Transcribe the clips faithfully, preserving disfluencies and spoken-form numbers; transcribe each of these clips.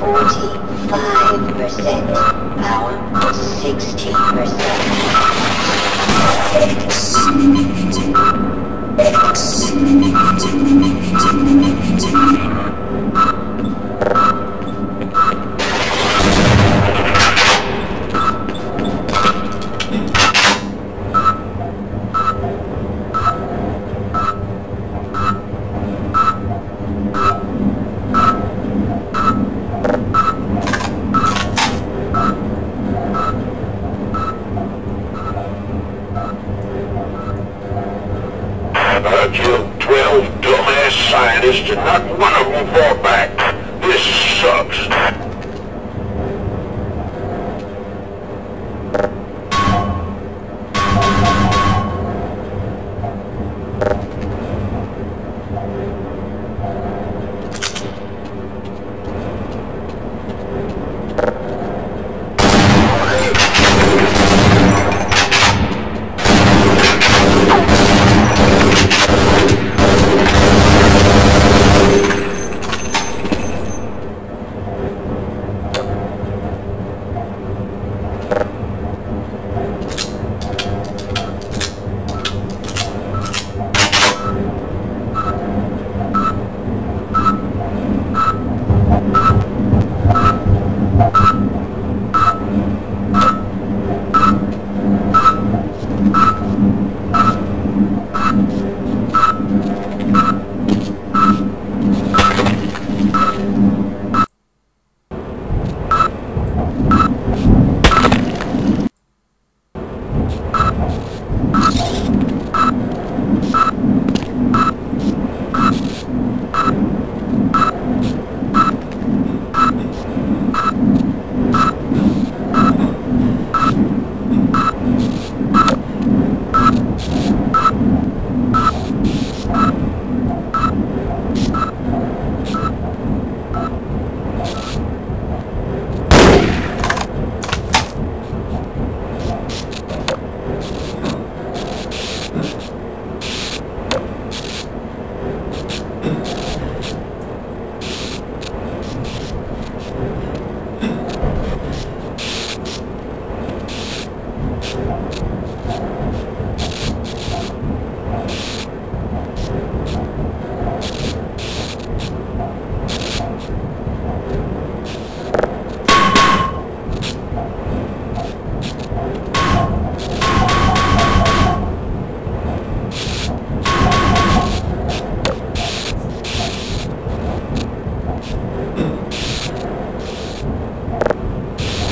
forty-five percent, power sixteen percent.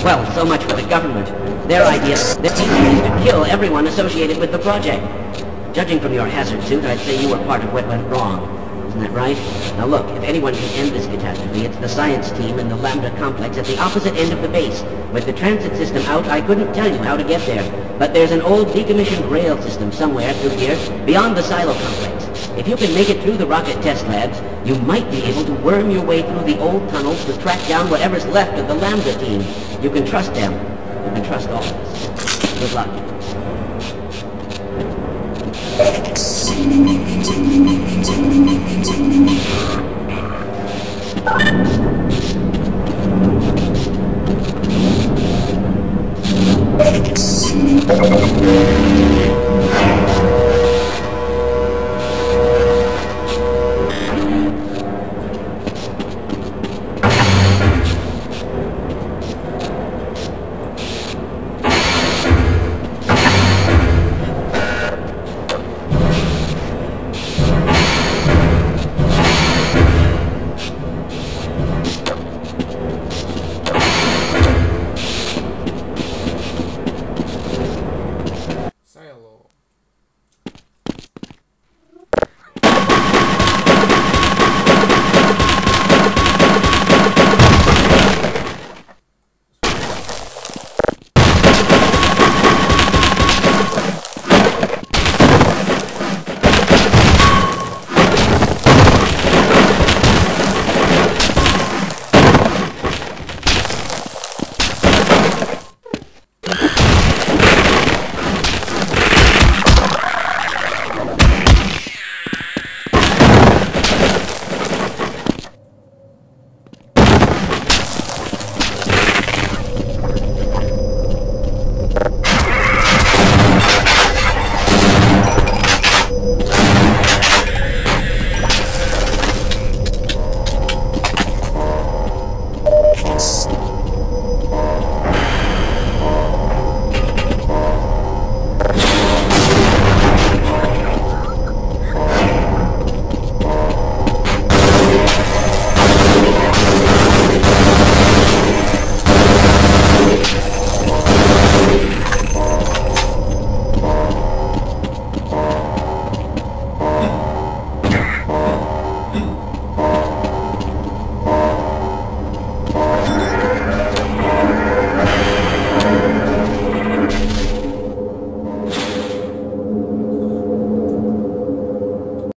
Well, so much for the government. Their idea is to kill everyone associated with the project. Judging from your hazard suit, I'd say you were part of what went wrong. Isn't that right? Now look, if anyone can end this catastrophe, it's the science team in the Lambda complex at the opposite end of the base. With the transit system out, I couldn't tell you how to get there. But there's an old decommissioned rail system somewhere through here, beyond the silo complex. If you can make it through the rocket test labs, you might be able to worm your way through the old tunnels to track down whatever's left of the Lambda team. You can trust them. You can trust all of us. Good luck. Ah!